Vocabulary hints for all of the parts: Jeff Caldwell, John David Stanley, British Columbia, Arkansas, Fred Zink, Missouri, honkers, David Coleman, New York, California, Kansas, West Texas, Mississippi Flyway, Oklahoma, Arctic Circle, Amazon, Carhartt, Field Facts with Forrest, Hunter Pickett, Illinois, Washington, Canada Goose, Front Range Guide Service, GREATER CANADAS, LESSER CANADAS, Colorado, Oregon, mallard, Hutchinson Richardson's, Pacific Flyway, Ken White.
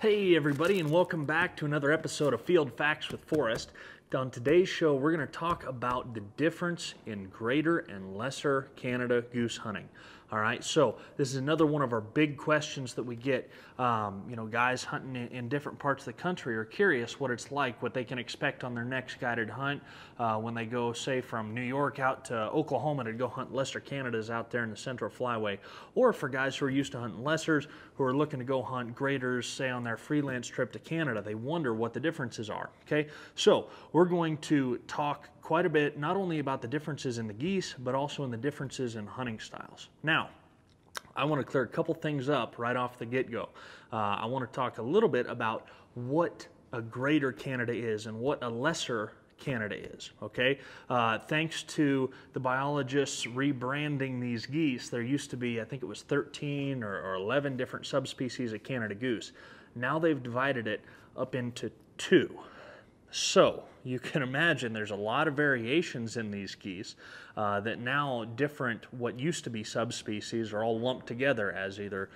Hey everybody, and welcome back to another episode of Field Facts with Forrest. On today's show, we're going to talk about the difference in greater and lesser Canada goose hunting. All right, so this is another one of our big questions that we get. You know, guys hunting in different parts of the country are curious what it's like, what they can expect on their next guided hunt when they go, say, from New York out to Oklahoma to go hunt lesser Canadas out there in the Central Flyway. Or for guys who are used to hunting lessers, who are looking to go hunt graders, say, on their freelance trip to Canada, they wonder what the differences are, okay? So we're going to talk quite a bit, not only about the differences in the geese, but also in the differences in hunting styles. Now, I want to clear a couple things up right off the get-go. I want to talk a little bit about what a greater Canada is and what a lesser Canada is, okay? Thanks to the biologists rebranding these geese, there used to be, I think it was 13 or 11 different subspecies of Canada goose. Now they've divided it up into two. So you can imagine there's a lot of variations in these geese that now different, what used to be subspecies, are all lumped together as either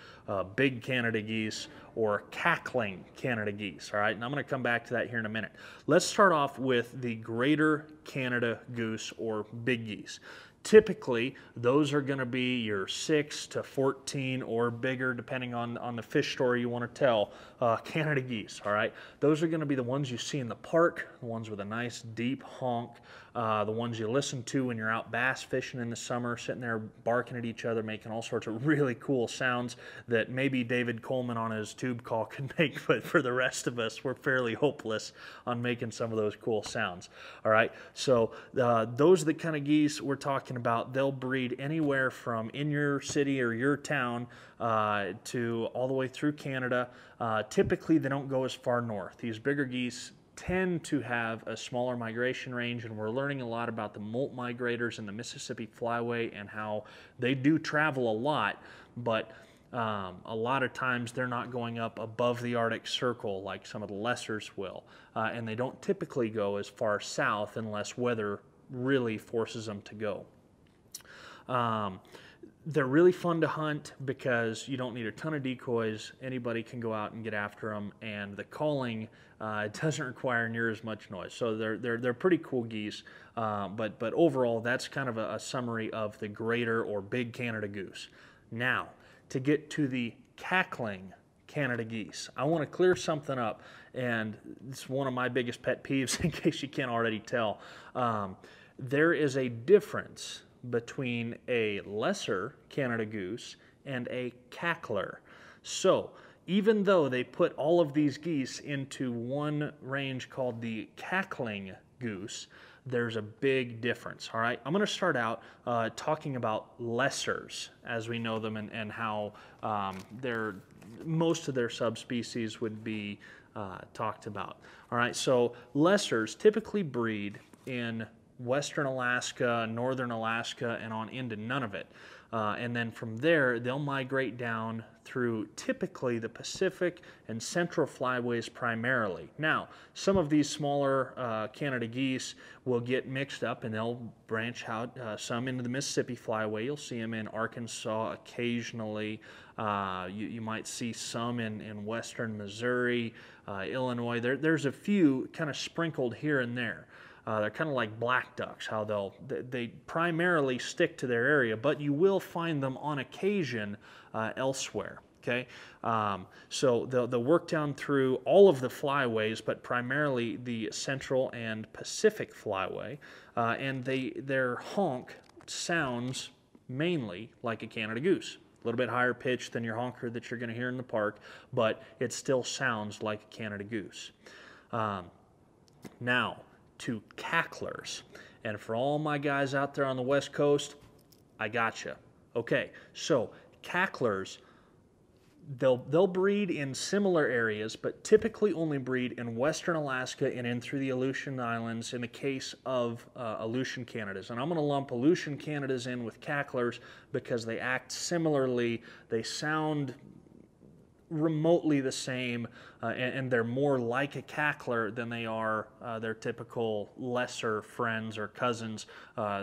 big Canada geese or cackling Canada geese, all right? And I'm going to come back to that here in a minute. Let's start off with the greater Canada goose or big geese. Typically, those are going to be your 6 to 14 or bigger, depending on the fish story you want to tell, Canada geese, all right? Those are going to be the ones you see in the park, the ones with a nice deep honk, the ones you listen to when you're out bass fishing in the summer, sitting there barking at each other, making all sorts of really cool sounds that maybe David Coleman on his tube call can make, but for the rest of us, we're fairly hopeless on making some of those cool sounds, all right? So those are the kind of geese we're talking about. They'll breed anywhere from in your city or your town to all the way through Canada. Typically, they don't go as far north. These bigger geese tend to have a smaller migration range, and we're learning a lot about the molt migrators in the Mississippi Flyway and how they do travel a lot, but a lot of times they're not going up above the Arctic Circle like some of the lessers will, and they don't typically go as far south unless weather really forces them to go. They're really fun to hunt because you don't need a ton of decoys. Anybody can go out and get after them, and the calling doesn't require near as much noise. So they're pretty cool geese, but overall that's kind of a summary of the greater or big Canada goose. Now, to get to the cackling Canada geese, I want to clear something up, and it's one of my biggest pet peeves in case you can't already tell. There is a difference between a lesser Canada goose and a cackler. So even though they put all of these geese into one range called the cackling goose, there's a big difference, all right? I'm going to start out talking about lessers as we know them, and how most of their subspecies would be talked about, all right? So lessers typically breed in Western Alaska, Northern Alaska, and on into Nunavut. And then from there, they'll migrate down through typically the Pacific and Central Flyways primarily. Now, some of these smaller Canada geese will get mixed up and they'll branch out some into the Mississippi Flyway. You'll see them in Arkansas occasionally. You might see some in Western Missouri, Illinois. There's a few kind of sprinkled here and there. They're kind of like black ducks, how they primarily stick to their area, but you will find them on occasion elsewhere, okay? So they'll work down through all of the flyways, but primarily the Central and Pacific Flyway, and their honk sounds mainly like a Canada goose. A little bit higher pitch than your honker that you're going to hear in the park, but it still sounds like a Canada goose. Now, to cacklers, and for all my guys out there on the West Coast, I gotcha. Okay, so cacklers, they'll breed in similar areas, but typically only breed in Western Alaska and in through the Aleutian Islands in the case of Aleutian Canadas. And I'm going to lump Aleutian Canadas in with cacklers because they act similarly, they sound remotely the same, and they're more like a cackler than they are their typical lesser friends or cousins,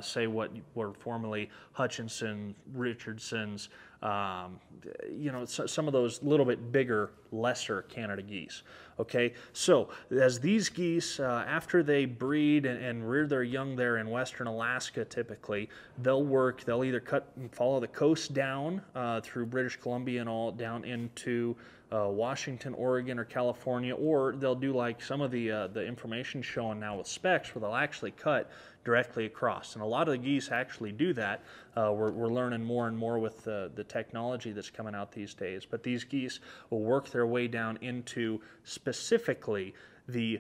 say what were formerly Hutchinson Richardson's, some of those little bit bigger, lesser Canada geese. Okay, so as these geese, after they breed and rear their young there in western Alaska typically, they'll either cut and follow the coast down through British Columbia and all down into Washington, Oregon, or California, or they'll do like some of the information showing now with specs where they'll actually cut directly across. And a lot of the geese actually do that. We're learning more and more with the technology that's coming out these days. But these geese will work their way down into specifically the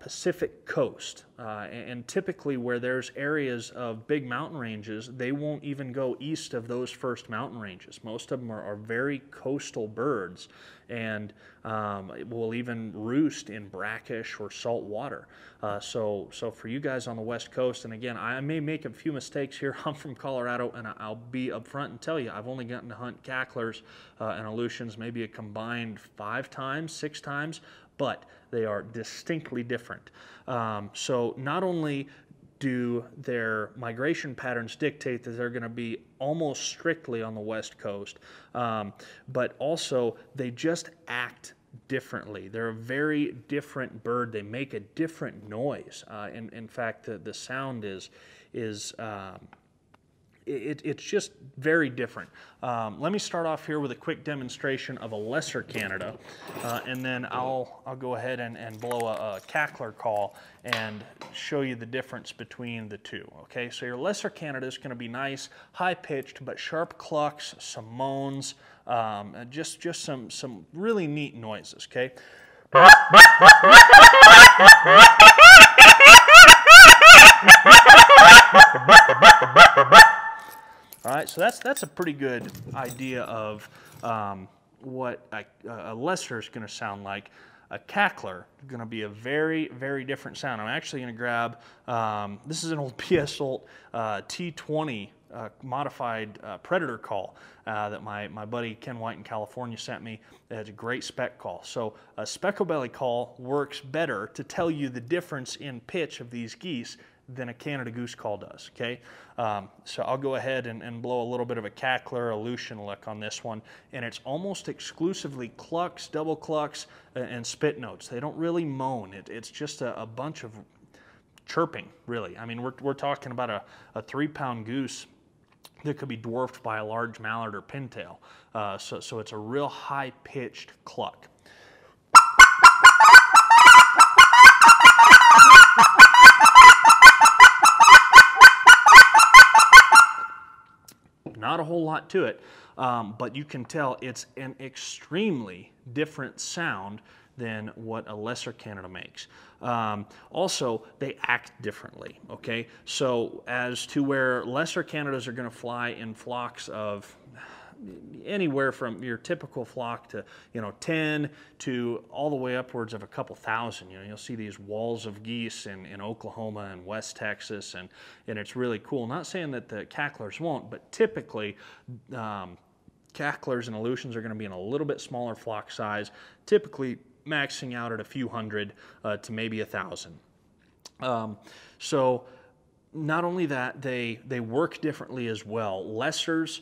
Pacific coast, and typically where there's areas of big mountain ranges, they won't even go east of those first mountain ranges. Most of them are very coastal birds, and will even roost in brackish or salt water. So for you guys on the west coast, and again, I may make a few mistakes here. I'm from Colorado, and I'll be upfront and tell you, I've only gotten to hunt cacklers and Aleutians maybe a combined 5 times, 6 times. But they are distinctly different. So not only do their migration patterns dictate that they're going to be almost strictly on the west coast, but also they just act differently. They're a very different bird. They make a different noise. In fact, the sound is just very different. Let me start off here with a quick demonstration of a lesser Canada, and then I'll go ahead and blow a cackler call and show you the difference between the two. Okay, so your lesser Canada is going to be nice, high-pitched, but sharp clucks, some moans, just some really neat noises. Okay. All right, so that's a pretty good idea of what a lesser is going to sound like. A cackler is going to be a very, very different sound. I'm actually going to grab, this is an old PSOLT T20 modified predator call that my buddy Ken White in California sent me. It's a great spec call. So a specklebelly call works better to tell you the difference in pitch of these geese than a Canada goose call does, okay? So I'll go ahead and blow a little bit of a cackler Aleutian lick on this one, and it's almost exclusively clucks, double clucks, and spit notes. They don't really moan. It's just a bunch of chirping, really. I mean, we're talking about a 3-pound goose that could be dwarfed by a large mallard or pintail. So it's a real high-pitched cluck. Not a whole lot to it, but you can tell it's an extremely different sound than what a lesser Canada makes. Also, they act differently, okay? So as to where lesser Canadas are going to fly in flocks of anywhere from your typical flock to 10 to all the way upwards of a couple thousand. You'll see these walls of geese in Oklahoma and West Texas, and it's really cool. Not saying that the cacklers won't, but typically cacklers and Aleutians are going to be in a little bit smaller flock size, typically maxing out at a few hundred to maybe 1,000. So not only that, they work differently as well. Lessers,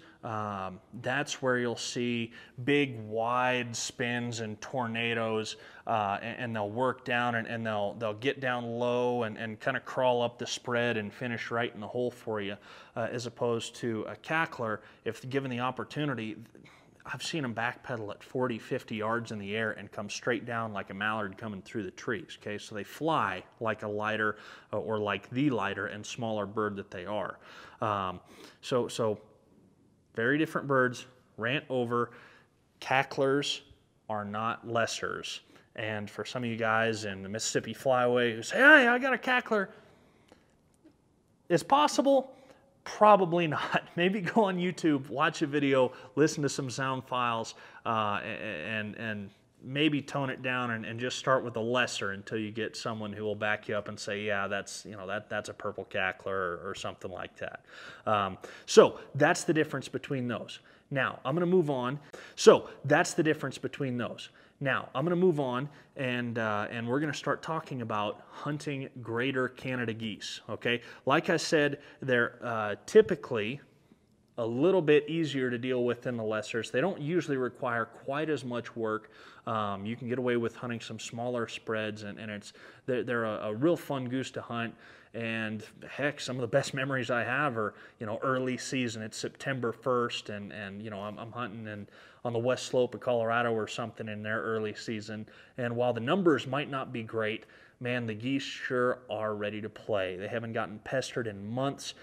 that's where you'll see big wide spins and tornadoes, and they'll work down and they'll get down low and kind of crawl up the spread and finish right in the hole for you, as opposed to a cackler. If given the opportunity, I've seen them backpedal at 40, 50 yards in the air and come straight down like a mallard coming through the trees, okay? So they fly like a lighter, or like the lighter and smaller bird that they are. So very different birds. Rant over. Cacklers are not lessers. And for some of you guys in the Mississippi Flyway who say, hey, I got a cackler, it's possible. Probably not. Maybe go on YouTube, watch a video, listen to some sound files, and maybe tone it down and just start with a lesser until you get someone who will back you up and say, yeah, that's that's a purple cackler or something like that. So that's the difference between those. Now I'm going to move on. Now, I'm going to move on, and we're going to start talking about hunting greater Canada geese, okay? Like I said, they're typically a little bit easier to deal with than the lessers. They don't usually require quite as much work. You can get away with hunting some smaller spreads, and they're a real fun goose to hunt. And heck, some of the best memories I have are, you know, early season. It's September 1st, and you know, I'm hunting on the west slope of Colorado or something in their early season. And while the numbers might not be great, man, the geese sure are ready to play. They haven't gotten pestered in months.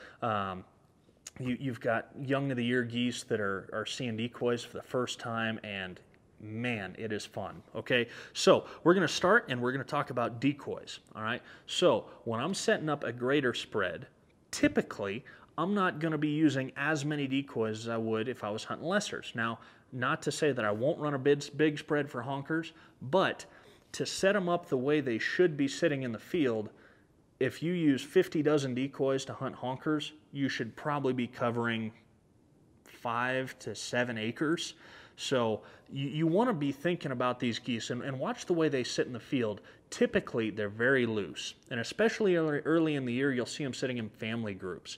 You've got young of the year geese that are seeing decoys for the first time, and man, it is fun, okay? So we're going to start, and we're going to talk about decoys, all right? So when I'm setting up a greater spread, typically I'm not going to be using as many decoys as I would if I was hunting lessers. Now, not to say that I won't run a big spread for honkers, but to set them up the way they should be sitting in the field, if you use 50 dozen decoys to hunt honkers, you should probably be covering 5 to 7 acres. So you want to be thinking about these geese, and watch the way they sit in the field. Typically, they're very loose, and especially early in the year, you'll see them sitting in family groups.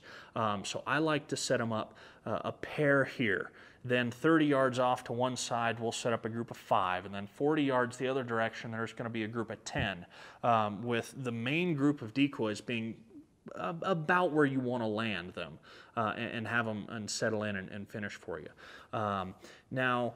So I like to set them up a pair here. Then 30 yards off to one side, we'll set up a group of 5, and then 40 yards the other direction, there's going to be a group of 10, with the main group of decoys being about where you want to land them, and have them and settle in and finish for you. Now,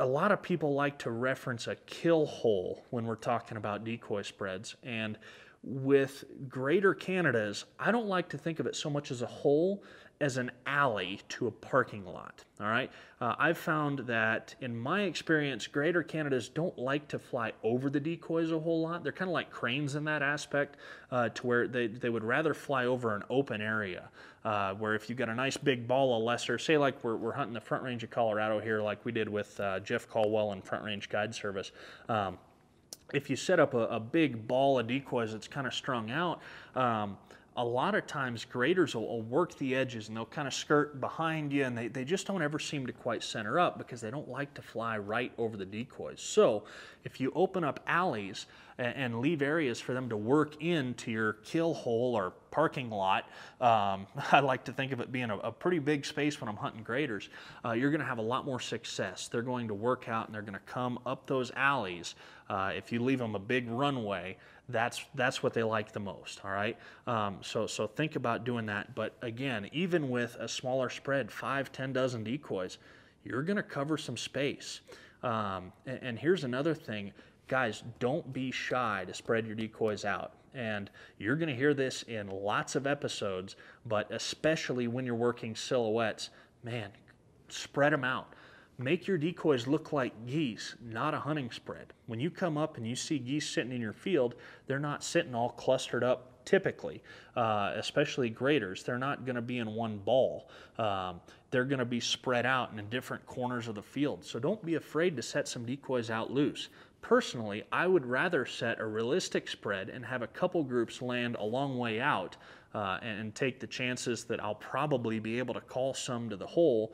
a lot of people like to reference a kill hole when we're talking about decoy spreads, and with greater Canadas, I don't like to think of it so much as a hole as an alley to a parking lot, all right? I've found that, in my experience, greater Canadas don't like to fly over the decoys a whole lot. They're kind of like cranes in that aspect, to where they would rather fly over an open area, where if you've got a nice big ball of lesser, say like we're hunting the Front Range of Colorado here, like we did with Jeff Caldwell and Front Range Guide Service. If you set up a big ball of decoys that's kind of strung out, a lot of times graders will work the edges, and they'll kind of skirt behind you, and they just don't ever seem to quite center up because they don't like to fly right over the decoys. So if you open up alleys and leave areas for them to work into your kill hole or parking lot, I like to think of it being a pretty big space when I'm hunting graders, you're going to have a lot more success. They're going to work out, and they're going to come up those alleys. If you leave them a big runway, that's what they like the most, all right? So think about doing that. But again, even with a smaller spread, 5, 10 dozen decoys, you're going to cover some space. And here's another thing. Guys, don't be shy to spread your decoys out. And you're going to hear this in lots of episodes, but especially when you're working silhouettes, man, spread them out. Make your decoys look like geese, not a hunting spread. When you come up and you see geese sitting in your field, they're not sitting all clustered up typically, especially graders. They're not going to be in one ball. They're going to be spread out and in different corners of the field. So don't be afraid to set some decoys out loose. Personally, I would rather set a realistic spread and have a couple groups land a long way out, and take the chances that I'll probably be able to call some to the hole,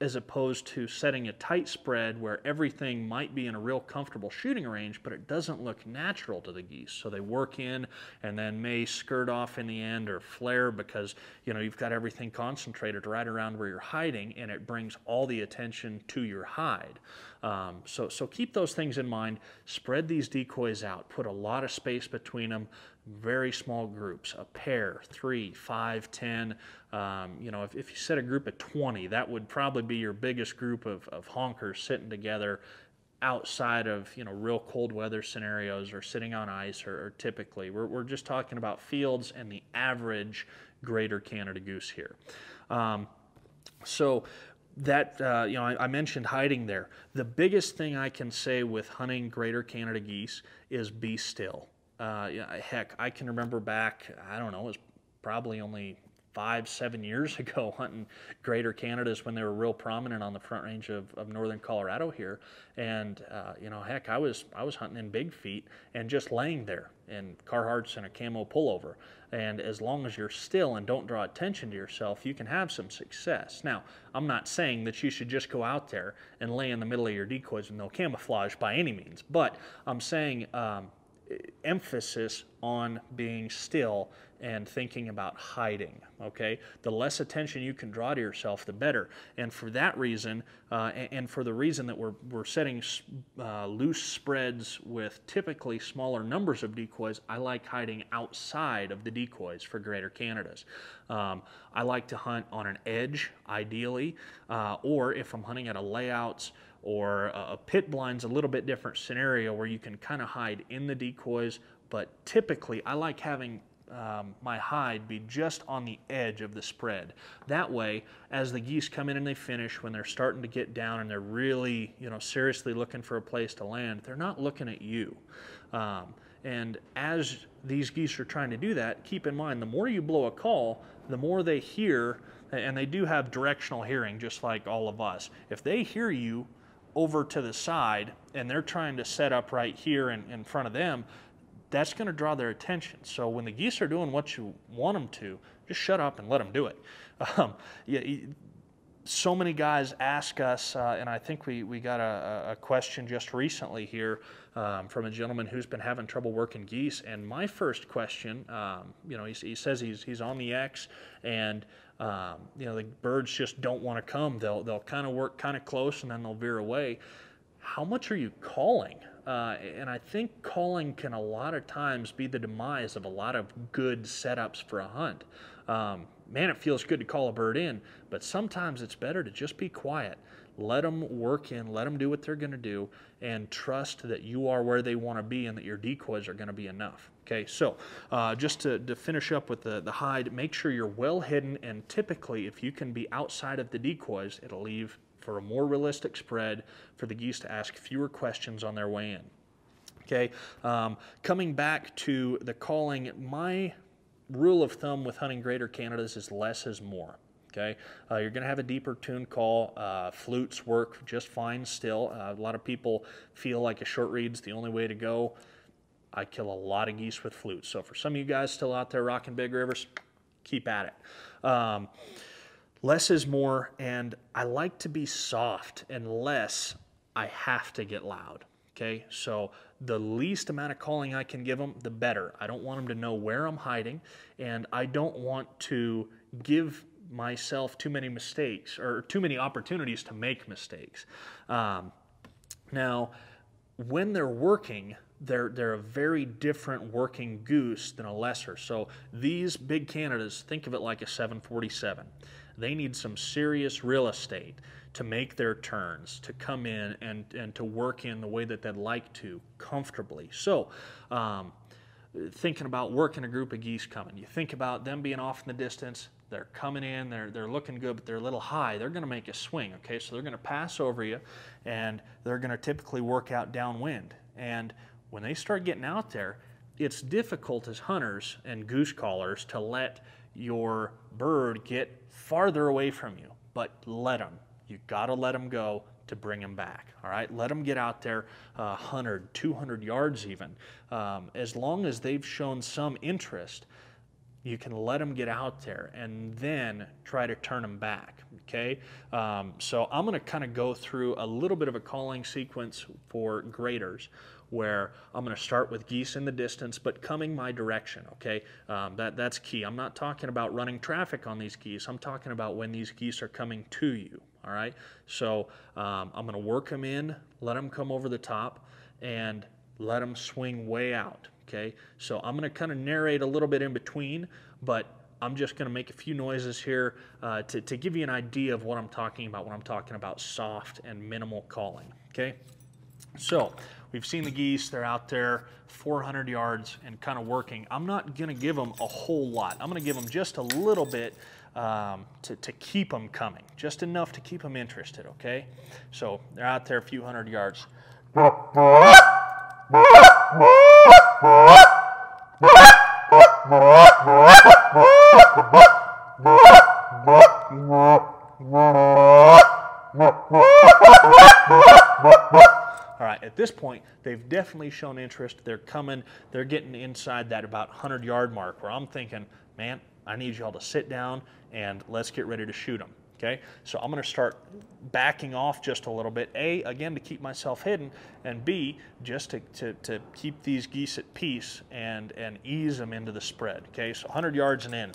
as opposed to setting a tight spread where everything might be in a real comfortable shooting range, but it doesn't look natural to the geese. So they work in and then may skirt off in the end or flare because, you know, you've got everything concentrated right around where you're hiding, and it brings all the attention to your hide. So keep those things in mind. Spread these decoys out. Put a lot of space between them. Very small groups, a pair, 3, 5, 10. You know, if you set a group of 20, that would probably be your biggest group of honkers sitting together outside of, you know, real cold weather scenarios or sitting on ice, or typically. We're just talking about fields and the average greater Canada goose here. So that, you know, I mentioned hiding there. The biggest thing I can say with hunting greater Canada geese is be still. Heck, I can remember back, I don't know, it was probably only 5-7 years ago hunting greater Canadas when they were real prominent on the front range of northern Colorado here. And you know, heck, I was hunting in big feet and just laying there in Carhartts and a camo pullover. And as long as you're still and don't draw attention to yourself, you can have some success. Now, I'm not saying that you should just go out there and lay in the middle of your decoys with no camouflage by any means, but I'm saying emphasis on being still and thinking about hiding, okay? The less attention you can draw to yourself, the better. And for that reason, and for the reason that we're setting loose spreads with typically smaller numbers of decoys, I like hiding outside of the decoys for greater Canadas. I like to hunt on an edge, ideally, or if I'm hunting at a layout's or a pit blind's a little bit different scenario where you can kind of hide in the decoys, but typically I like having my hide be just on the edge of the spread. That way, as the geese come in and they finish, when they're starting to get down and they're really, you know, seriously looking for a place to land, they're not looking at you. And as these geese are trying to do that, keep in mind, the more you blow a call, the more they hear, and they do have directional hearing just like all of us. If they hear you over to the side and they're trying to set up right here in front of them, that's going to draw their attention. So when the geese are doing what you want them to, just shut up and let them do it. So many guys ask us, and I think we got a question just recently here from a gentleman who's been having trouble working geese. And my first question, you know, he says he's on the X, and you know, the birds just don't want to come. They'll kind of work kind of close and then they'll veer away. How much are you calling? And I think calling can a lot of times be the demise of a lot of good setups for a hunt. Man, it feels good to call a bird in, but sometimes it's better to just be quiet. Let them work in, let them do what they're going to do, and trust that you are where they want to be and that your decoys are going to be enough. Okay, so just to finish up with the hide, make sure you're well hidden, and typically if you can be outside of the decoys, it'll leave for a more realistic spread for the geese to ask fewer questions on their way in. Okay, coming back to the calling, my rule of thumb with hunting greater Canadas is less is more. Okay, you're going to have a deeper tuned call. Flutes work just fine still. A lot of people feel like a short read's the only way to go. I kill a lot of geese with flutes. So for some of you guys still out there rocking big rivers, keep at it. Less is more, and I like to be soft unless I have to get loud, okay? So the least amount of calling I can give them, the better. I don't want them to know where I'm hiding, and I don't want to give myself too many mistakes or too many opportunities to make mistakes. Now, when they're working, they're a very different working goose than a lesser. So these big Canadas, think of it like a 747. They need some serious real estate to make their turns, to come in and to work in the way that they'd like to comfortably. So thinking about working a group of geese coming, you think about them being off in the distance, they're coming in, they're looking good, but they're a little high. They're going to make a swing, okay? So they're going to pass over you, and they're going to typically work out downwind. And when they start getting out there, it's difficult as hunters and goose callers to let your bird get farther away from you, but let them. You got to let them go to bring them back, all right? Let them get out there 100, 200 yards even. As long as they've shown some interest, you can let them get out there and then try to turn them back, okay? So I'm gonna kind of go through a little bit of a calling sequence for graders, where I'm going to start with geese in the distance, but coming my direction, okay? That's key. I'm not talking about running traffic on these geese. I'm talking about when these geese are coming to you, all right? So I'm going to work them in, let them come over the top, and let them swing way out, okay? So I'm going to kind of narrate a little bit in between, but I'm just going to make a few noises here to give you an idea of what I'm talking about when I'm talking about soft and minimal calling, okay? So we've seen the geese, they're out there 400 yards and kind of working. I'm not going to give them a whole lot. I'm going to give them just a little bit to keep them coming, just enough to keep them interested, okay? So they're out there a few hundred yards. at this point, they've definitely shown interest. They're coming. They're getting inside that about 100-yard mark where I'm thinking, man, I need y'all to sit down and let's get ready to shoot them. Okay, so I'm going to start backing off just a little bit. A, again, to keep myself hidden, and B, just to keep these geese at peace and ease them into the spread. Okay, so 100 yards and in.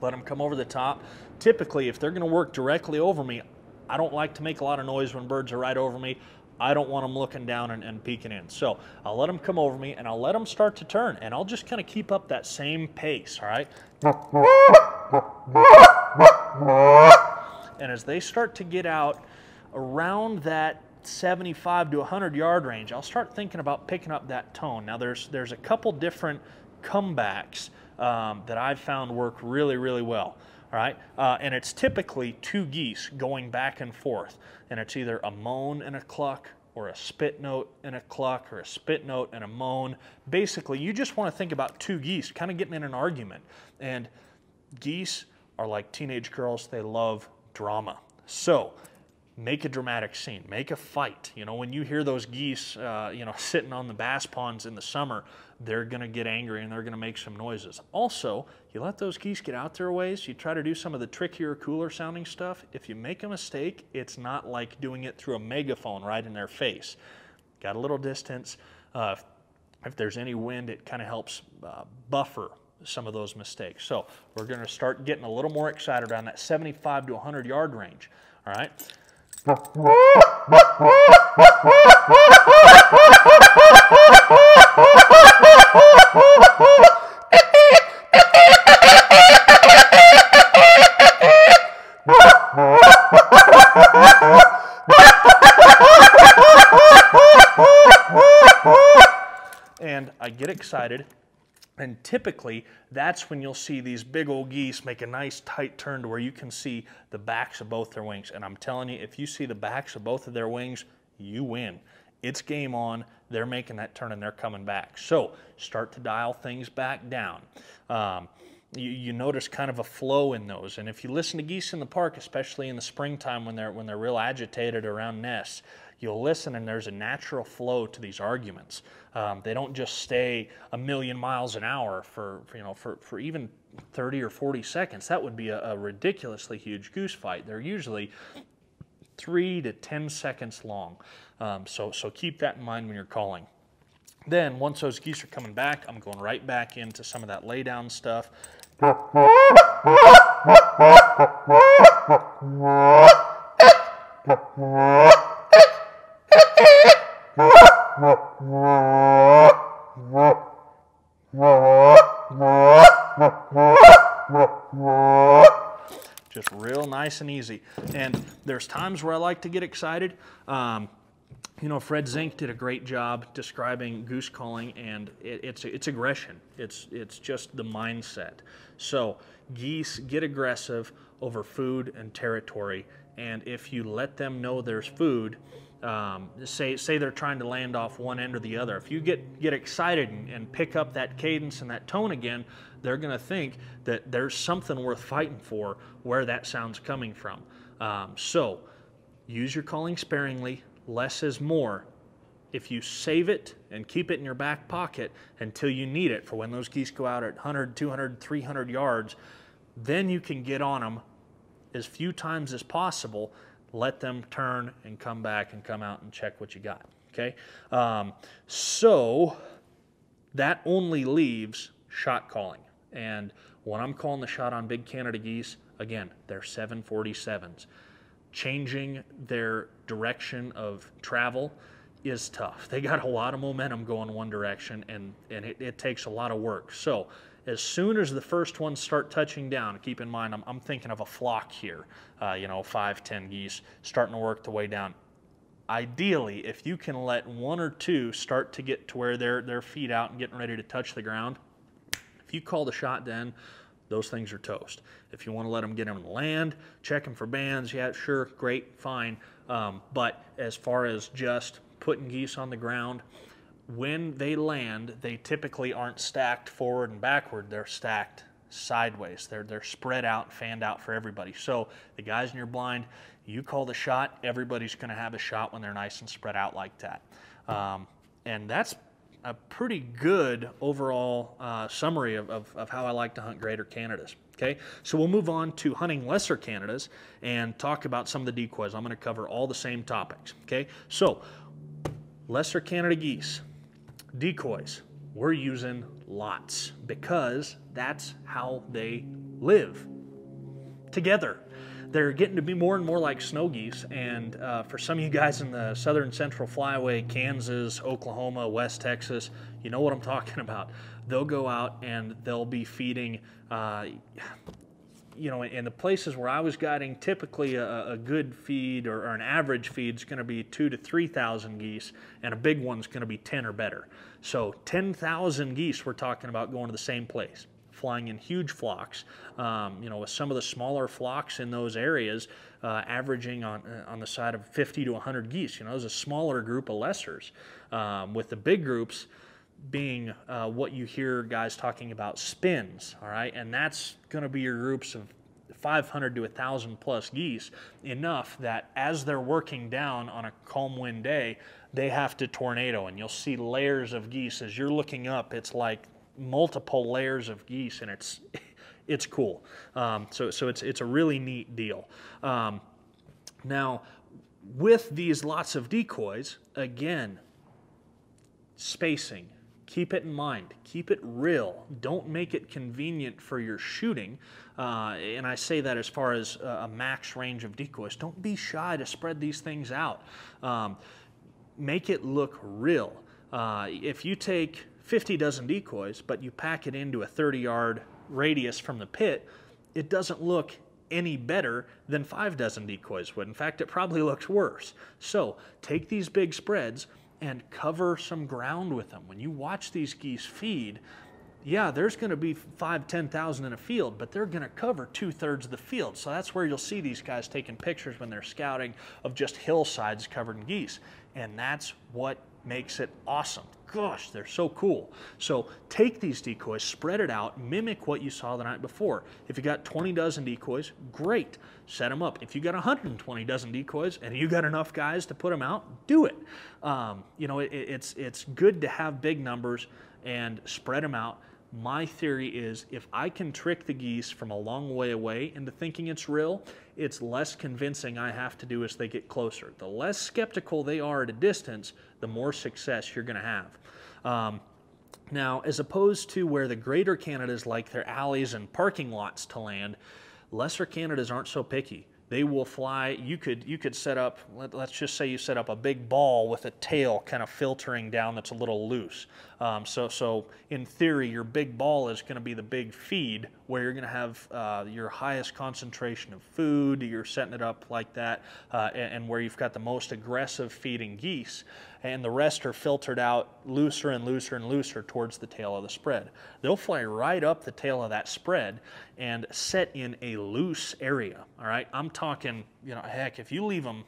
Let them come over the top. Typically, if they're going to work directly over me, I don't like to make a lot of noise when birds are right over me. I don't want them looking down and peeking in. So I'll let them come over me, and I'll let them start to turn, and I'll just kind of keep up that same pace, all right? And as they start to get out around that 75 to 100-yard range, I'll start thinking about picking up that tone. Now, there's a couple different comebacks that I've found work really, really well. All right, and it's typically two geese going back and forth, and it's either a moan and a cluck, or a spit note and a cluck, or a spit note and a moan. Basically, you just want to think about two geese kind of getting in an argument, and geese are like teenage girls. They love drama. So make a dramatic scene, make a fight. You know, when you hear those geese, you know, sitting on the bass ponds in the summer, they're gonna get angry and they're gonna make some noises. Also, you let those geese get out their ways, you try to do some of the trickier, cooler sounding stuff. If you make a mistake, it's not like doing it through a megaphone right in their face. Got a little distance. If there's any wind, it kind of helps buffer some of those mistakes. So we're gonna start getting a little more excited around that 75 to 100 yard range, all right? And I get excited, and typically that's when you'll see these big old geese make a nice tight turn to where you can see the backs of both their wings. And I'm telling you, if you see the backs of both of their wings, you win. It's game on. They're making that turn and they're coming back. So start to dial things back down. You notice kind of a flow in those. And if you listen to geese in the park, especially in the springtime when they're real agitated around nests, you'll listen and there's a natural flow to these arguments. They don't just stay a million miles an hour for even 30 or 40 seconds. That would be a ridiculously huge goose fight. They're usually 3 to 10 seconds long. So keep that in mind when you're calling. Then once those geese are coming back, I'm going right back into some of that lay down stuff. Just real nice and easy. And there's times where I like to get excited. You know, Fred Zink did a great job describing goose calling, and it's aggression. It's just the mindset. So geese get aggressive over food and territory, and if you let them know there's food, say they're trying to land off one end or the other. If you get excited and pick up that cadence and that tone again, they're going to think that there's something worth fighting for where that sound's coming from. So use your calling sparingly. Less is more. If you save it and keep it in your back pocket until you need it for when those geese go out at 100, 200, 300 yards, then you can get on them as few times as possible, let them turn and come back and come out and check what you got, okay? So that only leaves shot calling. And when I'm calling the shot on big Canada geese, again, they're 747s. Changing their direction of travel is tough. They got a lot of momentum going one direction, and it takes a lot of work. So as soon as the first ones start touching down, keep in mind I'm thinking of a flock here, you know, 5, 10 geese starting to work the way down. Ideally, if you can let one or two start to get to where their feet out and getting ready to touch the ground, if you call the shot then, those things are toast. If you want to let them get them to land, check them for bands, yeah, sure, great, fine. But as far as just putting geese on the ground. When they land, they typically aren't stacked forward and backward. They're stacked sideways. They're spread out, fanned out for everybody. So the guys in your blind, you call the shot, everybody's going to have a shot when they're nice and spread out like that. And that's a pretty good overall summary of how I like to hunt greater Canadas. Okay, so we'll move on to hunting lesser Canadas and talk about some of the decoys. I'm going to cover all the same topics. Okay, so lesser Canada geese, decoys, we're using lots because that's how they live together. They're getting to be more and more like snow geese, and for some of you guys in the southern Central Flyway, Kansas, Oklahoma, West Texas, you know what I'm talking about. They'll go out and they'll be feeding, you know, in the places where I was guiding, typically a good feed or an average feed is going to be 2,000 to 3,000 geese, and a big one's going to be 10 or better. So 10,000 geese we're talking about going to the same place, flying in huge flocks, you know, with some of the smaller flocks in those areas averaging on the side of 50 to 100 geese. You know, there's a smaller group of lessers, with the big groups being what you hear guys talking about, spins, all right? And that's going to be your groups of 500 to 1,000 plus geese, enough that as they're working down on a calm wind day, they have to tornado, and you'll see layers of geese. As you're looking up, it's like multiple layers of geese, and it's cool. So it's a really neat deal. Now, with these lots of decoys, again, spacing, keep it in mind, keep it real. Don't make it convenient for your shooting. And I say that as far as a max range of decoys. Don't be shy to spread these things out. Make it look real. If you take 50 dozen decoys, but you pack it into a 30-yard radius from the pit, it doesn't look any better than 5 dozen decoys would. In fact, it probably looks worse. So take these big spreads and cover some ground with them. When you watch these geese feed, yeah, there's going to be 5,000 to 10,000 in a field, but they're going to cover 2/3 of the field. So that's where you'll see these guys taking pictures when they're scouting of just hillsides covered in geese. And that's what makes it awesome. Gosh, they're so cool. So take these decoys, spread it out, mimic what you saw the night before. If you got 20 dozen decoys, great, set them up. If you got 120 dozen decoys and you got enough guys to put them out, do it. You know, it's good to have big numbers and spread them out. My theory is if I can trick the geese from a long way away into thinking it's real, it's less convincing I have to do as they get closer. The less skeptical they are at a distance, the more success you're going to have. Now, as opposed to where the greater Canadas like their alleys and parking lots to land, lesser Canadas aren't so picky. They will fly. You could set up, let's just say you set up a big ball with a tail kind of filtering down that's a little loose. So in theory, your big ball is going to be the big feed where you're going to have your highest concentration of food. You're setting it up like that, and where you've got the most aggressive feeding geese, and the rest are filtered out looser and looser and looser towards the tail of the spread. They'll fly right up the tail of that spread and set in a loose area, all right? I'm talking, you know, heck, if you leave them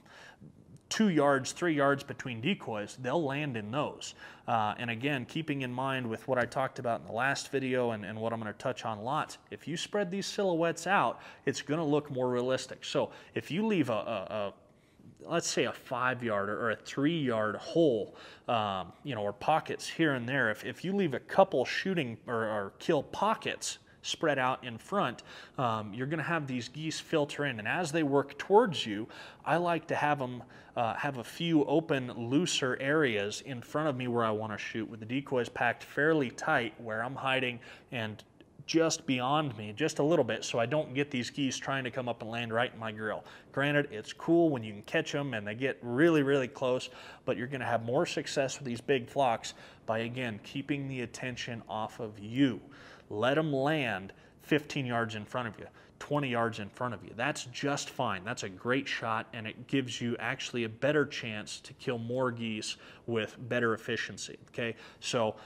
2 yards, 3 yards between decoys, they'll land in those. And again, keeping in mind with what I talked about in the last video and what I'm going to touch on lots, if you spread these silhouettes out, it's going to look more realistic. So if you leave a let's say a 5-yard or a 3-yard hole, you know, or pockets here and there. If you leave a couple shooting or kill pockets spread out in front, you're going to have these geese filter in. And as they work towards you, I like to have them have a few open, looser areas in front of me where I want to shoot, with the decoys packed fairly tight where I'm hiding and just beyond me, just a little bit, so I don't get these geese trying to come up and land right in my grill. Granted, it's cool when you can catch them and they get really, really close, but you're going to have more success with these big flocks by, again, keeping the attention off of you. Let them land 15 yards in front of you, 20 yards in front of you. That's just fine. That's a great shot, and it gives you actually a better chance to kill more geese with better efficiency, okay? So,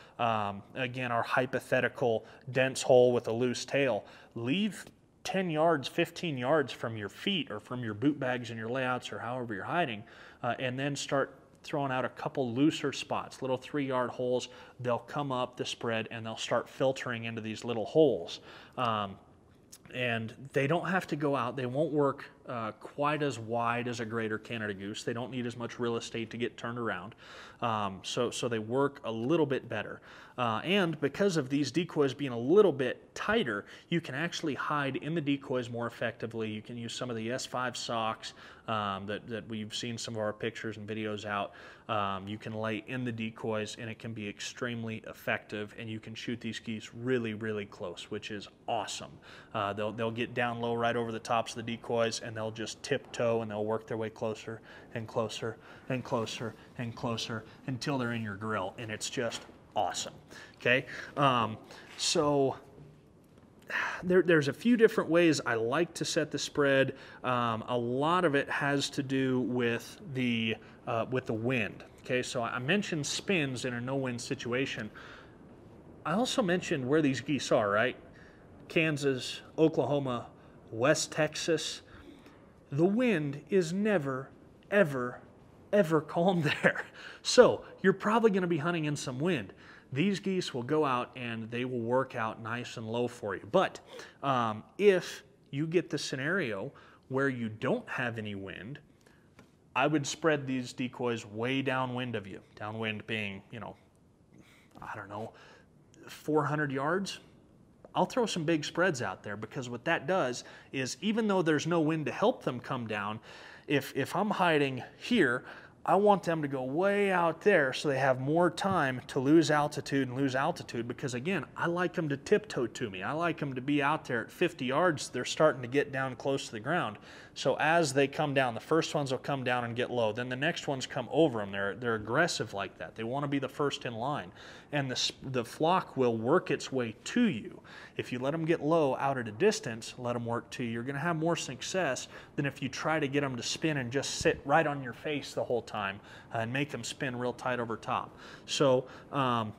again, our hypothetical dense hole with a loose tail, leave 10 yards, 15 yards from your feet or from your boot bags and your layouts or however you're hiding, and then start throwing out a couple looser spots, little 3-yard holes. They'll come up the spread and they'll start filtering into these little holes. And they don't have to go out. They won't work quite as wide as a greater Canada goose. They don't need as much real estate to get turned around. So they work a little bit better. And because of these decoys being a little bit tighter, you can actually hide in the decoys more effectively. You can use some of the S5 socks that we've seen some of our pictures and videos out. You can lay in the decoys and it can be extremely effective, and you can shoot these geese really, really close, which is awesome. They'll get down low right over the tops of the decoys, and they'll just tiptoe and they'll work their way closer and closer and closer and closer until they're in your grill, and it's just awesome. Okay, so there's a few different ways I like to set the spread. A lot of it has to do with the wind. Okay, so I mentioned spins in a no-wind situation. I also mentioned where these geese are, right? Kansas, Oklahoma, West Texas. The wind is never, ever, ever calm there. So you're probably going to be hunting in some wind. These geese will go out and they will work out nice and low for you. But if you get the scenario where you don't have any wind, I would spread these decoys way downwind of you. Downwind being, you know, I don't know, 400 yards. I'll throw some big spreads out there, because what that does is, even though there's no wind to help them come down, if I'm hiding here, I want them to go way out there so they have more time to lose altitude and lose altitude, because again, I like them to tiptoe to me. I like them to be out there at 50 yards. They're starting to get down close to the ground. So as they come down, the first ones will come down and get low. Then the next ones come over them. They're aggressive like that. They want to be the first in line. And the flock will work its way to you. If you let them get low out at a distance, let them work to you, you're going to have more success than if you try to get them to spin and just sit right on your face the whole time and make them spin real tight over top. So I'm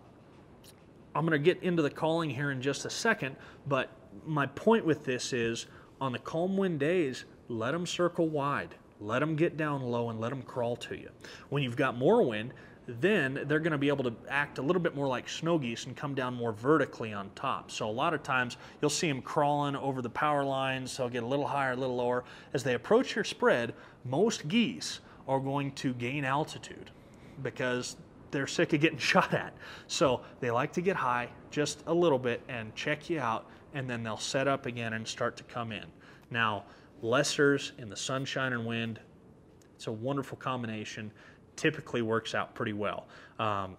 going to get into the calling here in just a second, but my point with this is, on the calm wind days, let them circle wide, let them get down low, and let them crawl to you. When you've got more wind, then they're going to be able to act a little bit more like snow geese and come down more vertically on top. So a lot of times you'll see them crawling over the power lines. They'll get a little higher, a little lower. As they approach your spread, most geese are going to gain altitude because they're sick of getting shot at. So they like to get high just a little bit and check you out, and then they'll set up again and start to come in. Now, lessers in the sunshine and wind, it's a wonderful combination. Typically works out pretty well.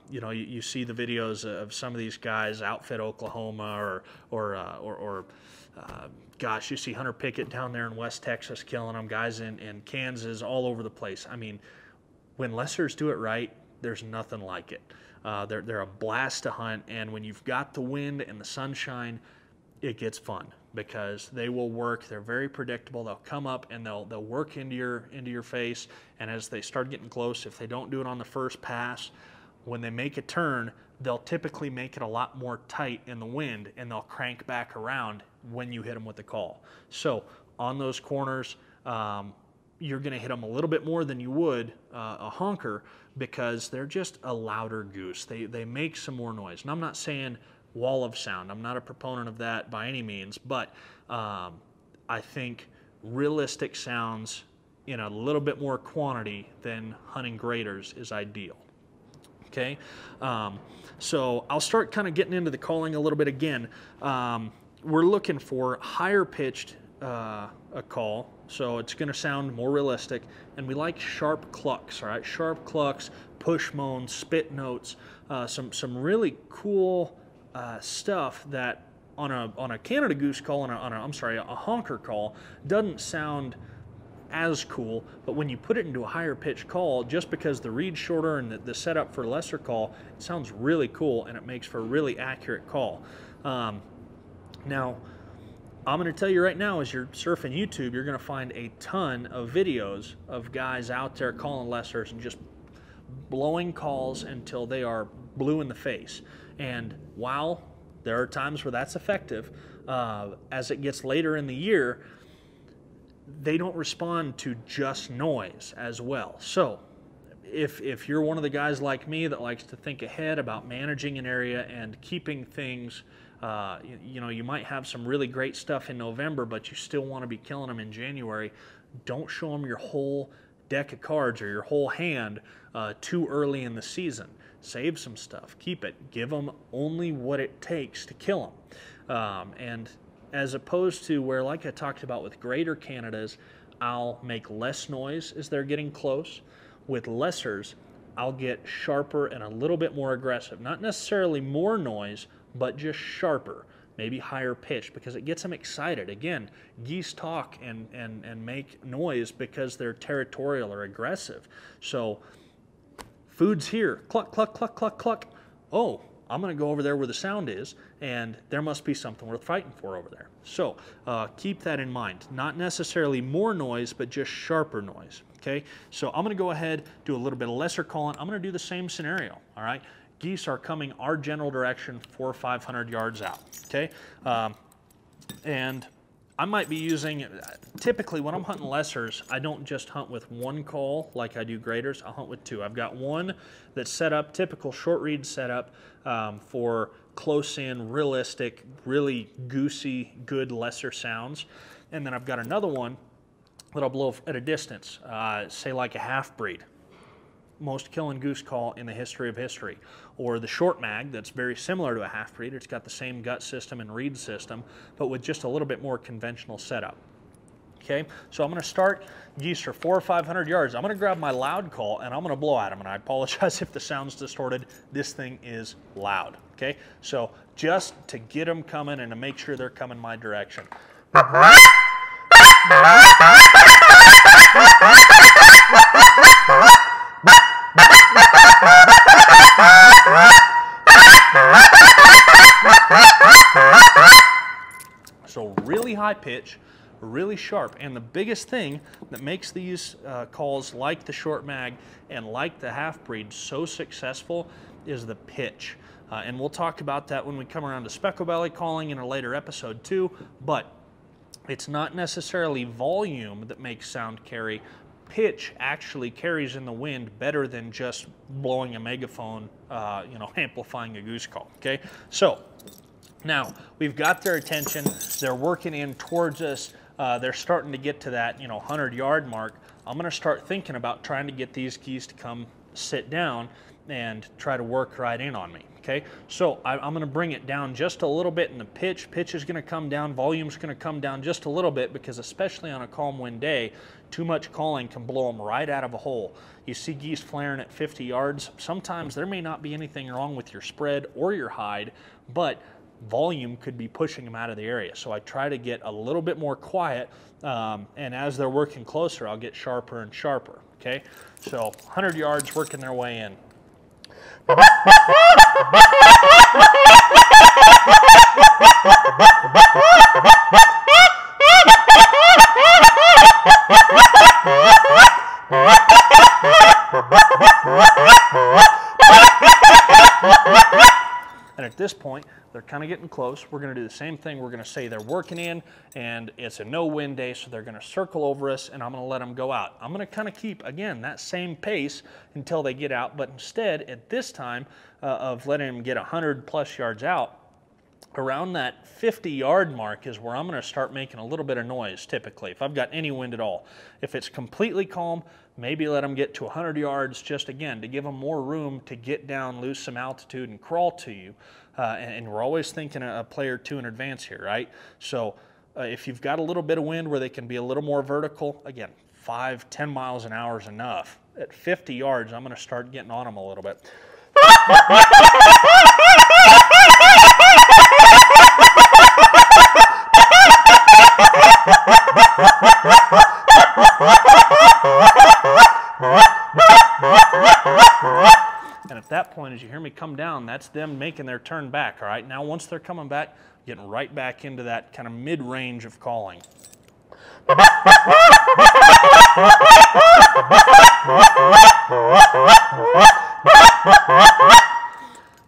You know, you see the videos of some of these guys, Outfit Oklahoma, or gosh, you see Hunter Pickett down there in West Texas killing them, guys in Kansas, all over the place. I mean, when lessers do it right, there's nothing like it. They're a blast to hunt, and when you've got the wind and the sunshine, it gets fun, because they will work. They're very predictable. They'll come up and they'll work into your face, and as they start getting close, if they don't do it on the first pass, when they make a turn, they'll typically make it a lot more tight in the wind, and they'll crank back around when you hit them with the call. So on those corners, you're going to hit them a little bit more than you would a honker, because they're just a louder goose. They make some more noise. And I'm not saying wall of sound. I'm not a proponent of that by any means, but I think realistic sounds in a little bit more quantity than hunting graders is ideal. Okay, so I'll start kind of getting into the calling a little bit again. We're looking for higher pitched a call, so it's going to sound more realistic, and we like sharp clucks. All right, sharp clucks, push moans, spit notes, some really cool stuff that on a Canada goose call, I'm sorry, a honker call, doesn't sound as cool. But when you put it into a higher pitch call, just because the reed's shorter and the setup for lesser call, it sounds really cool, and it makes for a really accurate call. Now, I'm going to tell you right now, as you're surfing YouTube, you're going to find a ton of videos of guys out there calling lessers and just blowing calls until they are blue in the face. And while there are times where that's effective, as it gets later in the year, they don't respond to just noise as well. So if you're one of the guys like me that likes to think ahead about managing an area and keeping things, you know, you might have some really great stuff in November, but you still want to be killing them in January. Don't show them your whole deck of cards or your whole hand too early in the season. Save some stuff, keep it, give them only what it takes to kill them. And as opposed to where, like I talked about with greater Canadas, I'll make less noise as they're getting close. With lessers, I'll get sharper and a little bit more aggressive. Not necessarily more noise, but just sharper, maybe higher pitch, because it gets them excited. Again, geese talk and make noise because they're territorial or aggressive. So food's here, cluck, cluck, cluck, cluck, cluck. Oh, I'm gonna go over there where the sound is, and there must be something worth fighting for over there. So keep that in mind. Not necessarily more noise, but just sharper noise, okay? So I'm gonna go ahead, do a little bit of lesser calling. I'm gonna do the same scenario, all right? Geese are coming our general direction 400 or 500 yards out, okay? And I might be using, typically when I'm hunting lessers, I don't just hunt with one call like I do graders, I hunt with two. I've got one that's set up, typical short read setup for close in, realistic, really goosey, good lesser sounds. And then I've got another one that I'll blow at a distance, say like a half breed. Most killing goose call in the history of history, or the short mag that's very similar to a half breed. It's got the same gut system and reed system, but with just a little bit more conventional setup. Okay, so I'm going to start geese for 400 or 500 yards. I'm going to grab my loud call and I'm going to blow at them. And I apologize if the sound's distorted. This thing is loud. Okay, so just to get them coming and to make sure they're coming my direction. So really high pitch, really sharp, and the biggest thing that makes these calls like the short mag and like the half breed so successful is the pitch. And we'll talk about that when we come around to speckle belly calling in a later episode too, but it's not necessarily volume that makes sound carry. Pitch actually carries in the wind better than just blowing a megaphone, you know, amplifying a goose call, okay? So now we've got their attention, they're working in towards us, they're starting to get to that, you know, 100 yard mark. I'm gonna start thinking about trying to get these geese to come sit down and try to work right in on me, okay? So I'm gonna bring it down just a little bit in the pitch. Pitch is gonna come down, volume's gonna come down just a little bit, because especially on a calm wind day, too much calling can blow them right out of a hole. You see geese flaring at 50 yards. Sometimes there may not be anything wrong with your spread or your hide, but volume could be pushing them out of the area. So I try to get a little bit more quiet, and as they're working closer, I'll get sharper and sharper, okay? So 100 yards working their way in. And at this point, they're kind of getting close. We're going to do the same thing. We're going to say they're working in, and it's a no-wind day, so they're going to circle over us, and I'm going to let them go out. I'm going to kind of keep, again, that same pace until they get out, but instead, at this time of letting them get 100-plus yards out, around that 50-yard mark is where I'm going to start making a little bit of noise, typically, if I've got any wind at all. If it's completely calm, maybe let them get to 100 yards, just again, to give them more room to get down, lose some altitude, and crawl to you. And we're always thinking a play or two in advance here, right? So if you've got a little bit of wind where they can be a little more vertical, again, 5-10 miles an hour is enough. At 50 yards, I'm going to start getting on them a little bit. And at that point, as you hear me come down, that's them making their turn back, all right? Now, once they're coming back, getting right back into that kind of mid-range of calling.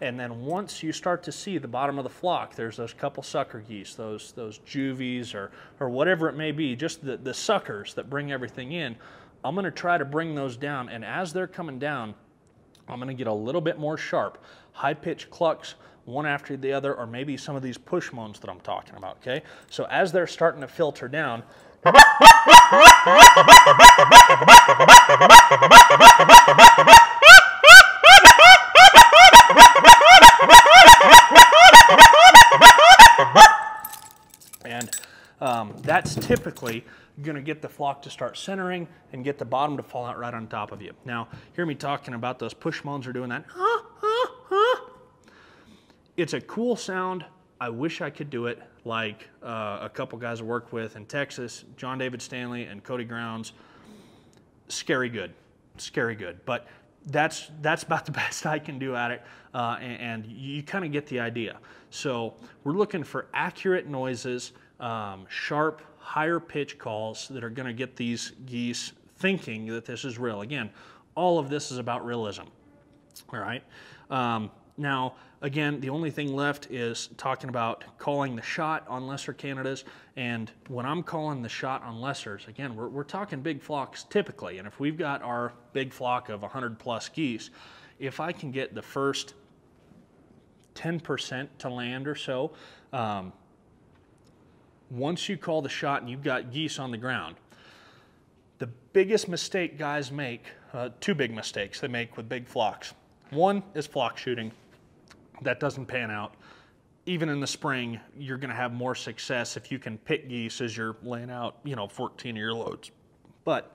And then once you start to see the bottom of the flock, there's those couple sucker geese, those juvies or whatever it may be, just the suckers that bring everything in. I'm going to try to bring those down, and as they're coming down, I'm going to get a little bit more sharp, high-pitched clucks, one after the other, or maybe some of these push moans that I'm talking about, okay? So as they're starting to filter down, and that's typically going to get the flock to start centering and get the bottom to fall out right on top of you. Now, hear me talking about those push moans are doing that. It's a cool sound. I wish I could do it like a couple guys I worked with in Texas, John David Stanley and Cody Grounds. Scary good, scary good. But that's about the best I can do at it, and you kind of get the idea. So we're looking for accurate noises, sharp, higher pitch calls that are going to get these geese thinking that this is real. Again, all of this is about realism, all right? Now, again, the only thing left is talking about calling the shot on lesser Canadas, and when I'm calling the shot on lessers, again, we're talking big flocks typically, and if we've got our big flock of 100 plus geese, if I can get the first 10% to land or so, once you call the shot and you've got geese on the ground, the biggest mistake guys make, two big mistakes they make with big flocks. One is flock shooting. That doesn't pan out. Even in the spring, you're going to have more success if you can pick geese as you're laying out, you know, 14 of your loads. But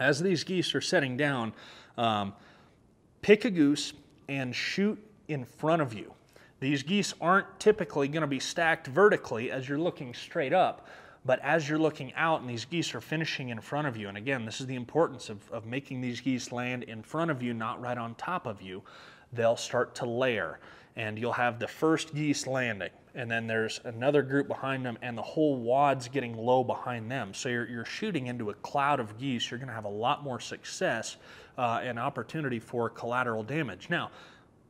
as these geese are setting down, pick a goose and shoot in front of you. These geese aren't typically going to be stacked vertically as you're looking straight up, but as you're looking out and these geese are finishing in front of you, and again, this is the importance of making these geese land in front of you, not right on top of you, they'll start to layer, and you'll have the first geese landing, and then there's another group behind them, and the whole wad's getting low behind them. So you're shooting into a cloud of geese. You're going to have a lot more success and opportunity for collateral damage. Now,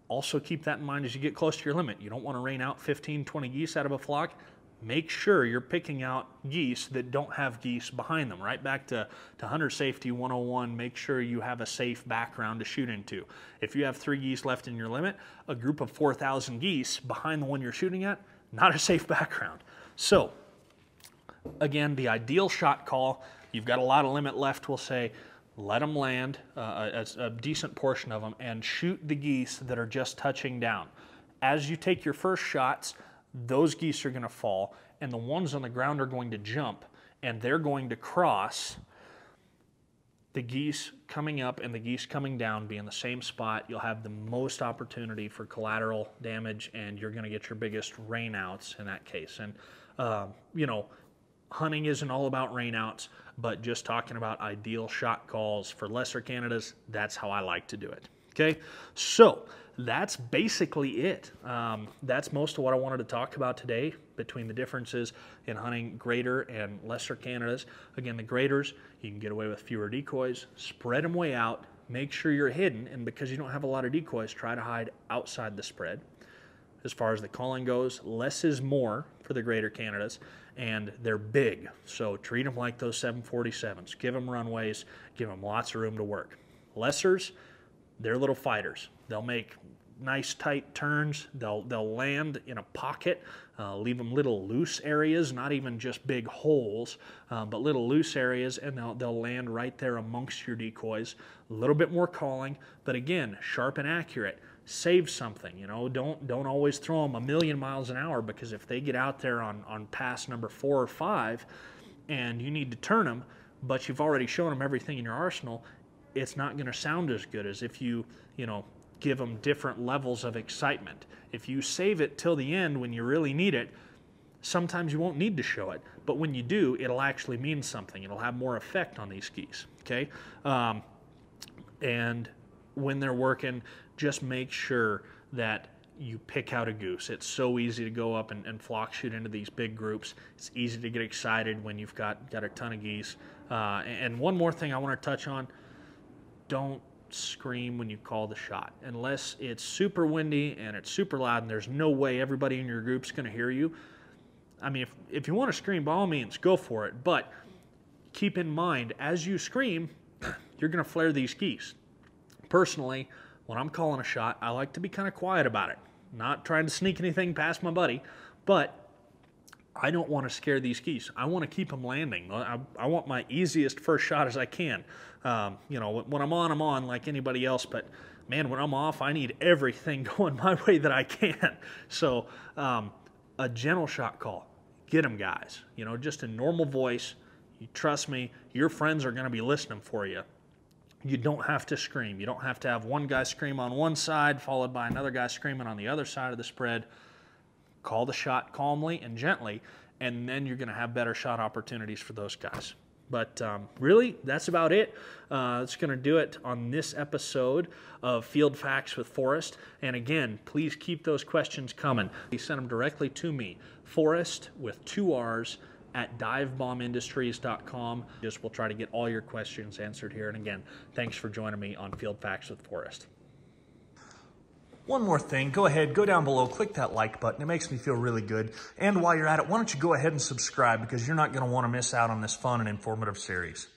also keep that in mind as you get close to your limit. You don't want to rain out 15, 20 geese out of a flock. Make sure you're picking out geese that don't have geese behind them. Right back to Hunter Safety 101, make sure you have a safe background to shoot into. If you have 3 geese left in your limit, a group of 4,000 geese behind the one you're shooting at, not a safe background. So, again, the ideal shot call, you've got a lot of limit left, we'll say, let them land, a decent portion of them, and shoot the geese that are just touching down. As you take your first shots, those geese are going to fall, and the ones on the ground are going to jump, and they're going to cross the geese coming up and the geese coming down, be in the same spot. You'll have the most opportunity for collateral damage, and you're going to get your biggest rainouts in that case. And, you know, hunting isn't all about rainouts, but just talking about ideal shot calls for lesser Canadas, that's how I like to do it. Okay, so that's basically it. That's most of what I wanted to talk about today between the differences in hunting greater and lesser Canadas. Again, the graders, you can get away with fewer decoys, spread them way out, make sure you're hidden, and because you don't have a lot of decoys, try to hide outside the spread. As far as the calling goes, less is more for the greater Canadas, and they're big. So treat them like those 747s. Give them runways, give them lots of room to work. Lessers, they're little fighters. They'll make nice tight turns. They'll land in a pocket, leave them little loose areas, not even just big holes, but little loose areas, and they'll land right there amongst your decoys. A little bit more calling, but again, sharp and accurate. Save something, you know, don't always throw them a million miles an hour, because if they get out there on pass number 4 or 5 and you need to turn them, but you've already shown them everything in your arsenal, it's not going to sound as good as if you know, give them different levels of excitement. If you save it till the end when you really need it, sometimes you won't need to show it, but when you do, it'll actually mean something. It'll have more effect on these geese, okay? And when they're working, just make sure that you pick out a goose. It's so easy to go up and flock shoot into these big groups. It's easy to get excited when you've got a ton of geese. And one more thing I want to touch on, don't scream when you call the shot. Unless it's super windy and it's super loud and there's no way everybody in your group's going to hear you. I mean, if you want to scream, by all means, go for it. But keep in mind, as you scream, you're going to flare these skis. Personally, when I'm calling a shot, I like to be kind of quiet about it. Not trying to sneak anything past my buddy, but I don't want to scare these skis. I want to keep them landing. I want my easiest first shot as I can. You know, when I'm on like anybody else, but man, when I'm off, I need everything going my way that I can. So a gentle shot call, get them guys. You know, just a normal voice. You trust me, your friends are going to be listening for you. You don't have to scream. You don't have to have one guy scream on one side, followed by another guy screaming on the other side of the spread. Call the shot calmly and gently, and then you're going to have better shot opportunities for those guys. But really, that's about it. That's going to do it on this episode of Field Facts with Forrest. And again, please keep those questions coming. You send them directly to me, Forrest with 2 R's, at divebombindustries.com. We'll try to get all your questions answered here. And again, thanks for joining me on Field Facts with Forrest. One more thing, go ahead, go down below, click that like button. It makes me feel really good. And while you're at it, why don't you go ahead and subscribe, because you're not going to want to miss out on this fun and informative series.